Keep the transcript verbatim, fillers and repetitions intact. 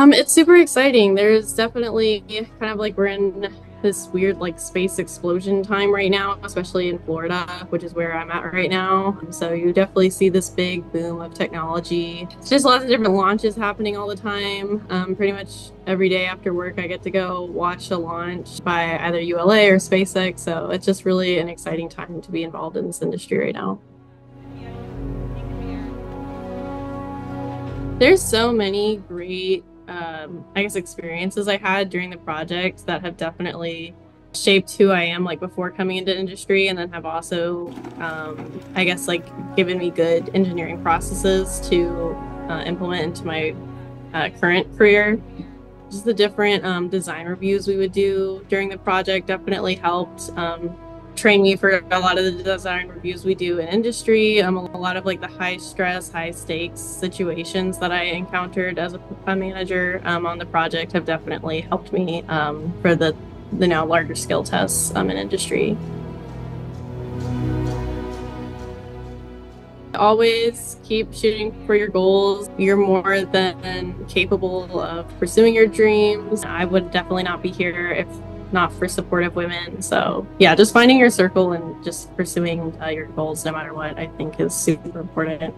Um, it's super exciting. There's definitely kind of like we're in this weird like space explosion time right now, especially in Florida, which is where I'm at right now. So you definitely see this big boom of technology. It's just lots of different launches happening all the time. Um, pretty much every day after work, I get to go watch a launch by either U L A or SpaceX. So it's just really an exciting time to be involved in this industry right now. There's so many great Um, I guess experiences I had during the project that have definitely shaped who I am like before coming into industry, and then have also um, I guess like given me good engineering processes to uh, implement into my uh, current career. Just the different um, design reviews we would do during the project definitely helped um, train me for a lot of the design reviews we do in industry. Um, a lot of like the high stress, high stakes situations that I encountered as a, a manager um, on the project have definitely helped me um, for the, the now larger scale tests um, in industry. Always keep shooting for your goals. You're more than capable of pursuing your dreams. I would definitely not be here if not for supportive women. So yeah, just finding your circle and just pursuing uh, your goals no matter what, I think is super important.